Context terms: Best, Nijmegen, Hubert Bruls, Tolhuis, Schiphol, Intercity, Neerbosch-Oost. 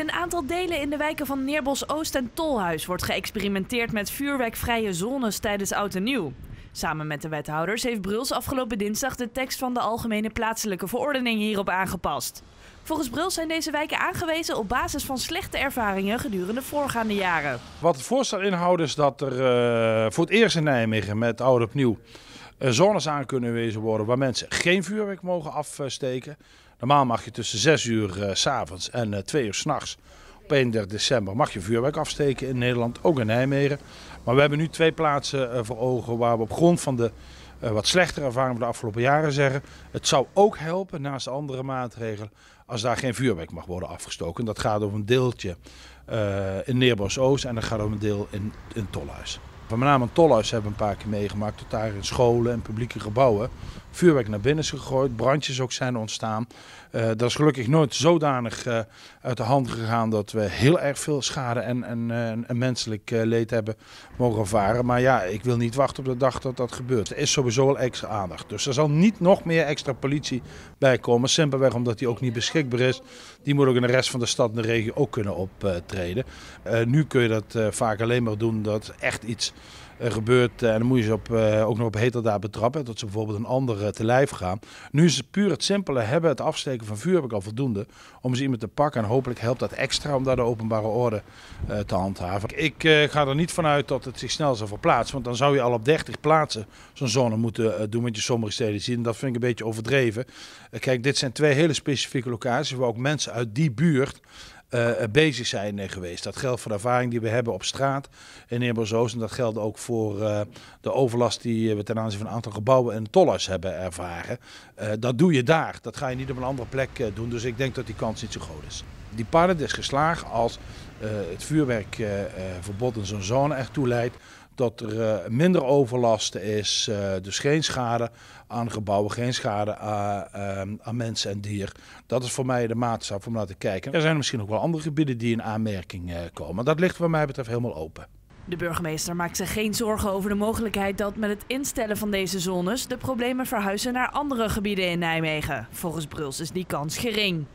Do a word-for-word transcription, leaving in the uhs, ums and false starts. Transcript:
een aantal delen in de wijken van Neerbosch-Oost en Tolhuis wordt geëxperimenteerd met vuurwerkvrije zones tijdens Oud en Nieuw. Samen met de wethouders heeft Bruls afgelopen dinsdag de tekst van de Algemene Plaatselijke Verordening hierop aangepast. Volgens Bruls zijn deze wijken aangewezen op basis van slechte ervaringen gedurende voorgaande jaren. Wat het voorstel inhoudt is dat er uh, voor het eerst in Nijmegen met Oud opnieuw uh, zones aan kunnen wezen worden waar mensen geen vuurwerk mogen afsteken. Normaal mag je tussen zes uur uh, 's avonds en uh, twee uur 's nachts op eenendertig december mag je vuurwerk afsteken in Nederland, ook in Nijmegen. Maar we hebben nu twee plaatsen uh, voor ogen waar we op grond van de uh, wat slechtere ervaring van de afgelopen jaren zeggen. Het zou ook helpen naast andere maatregelen als daar geen vuurwerk mag worden afgestoken. Dat gaat over een deeltje uh, in Neerbosch-Oost en dat gaat over een deel in, in Tolhuis. Met name in Tolhuis hebben we een paar keer meegemaakt dat daar in scholen en publieke gebouwen vuurwerk naar binnen is gegooid, brandjes ook zijn ontstaan. Uh, dat is gelukkig nooit zodanig uh, uit de hand gegaan dat we heel erg veel schade en, en, en menselijk uh, leed hebben mogen ervaren. Maar ja, ik wil niet wachten op de dag dat dat gebeurt. Er is sowieso al extra aandacht. Dus er zal niet nog meer extra politie bij komen, simpelweg omdat die ook niet beschikbaar is. Die moet ook in de rest van de stad en de regio ook kunnen optreden. Uh, nu kun je dat uh, vaak alleen maar doen dat echt iets gebeurt en dan moet je ze op, uh, ook nog op heterdaad betrappen, dat ze bijvoorbeeld een ander te lijf gaan. Nu is het puur het simpele hebben, het afsteken van vuur heb ik al voldoende om ze iemand te pakken en hopelijk helpt dat extra om daar de openbare orde uh, te handhaven. Ik uh, ga er niet vanuit dat het zich snel zal verplaatsen, want dan zou je al op dertig plaatsen zo'n zone moeten uh, doen wat je sommige steden ziet en dat vind ik een beetje overdreven. Uh, kijk, dit zijn twee hele specifieke locaties waar ook mensen uit die buurt Uh, bezig zijn uh, geweest. Dat geldt voor de ervaring die we hebben op straat in Neerbosch-Oost en dat geldt ook voor uh, de overlast die we ten aanzien van een aantal gebouwen en tollers hebben ervaren. Uh, dat doe je daar, dat ga je niet op een andere plek uh, doen, dus ik denk dat die kans niet zo groot is. Die pilot is geslaagd als uh, het vuurwerkverbod uh, in zo'n zone ertoe leidt dat er uh, minder overlast is, uh, dus geen schade aan gebouwen, geen schade aan, uh, aan mensen en dier. Dat is voor mij de maatstaf om naar te kijken. Er zijn misschien ook wel andere gebieden die in aanmerking uh, komen. Dat ligt wat mij betreft helemaal open. De burgemeester maakt zich geen zorgen over de mogelijkheid dat met het instellen van deze zones de problemen verhuizen naar andere gebieden in Nijmegen. Volgens Bruls is die kans gering.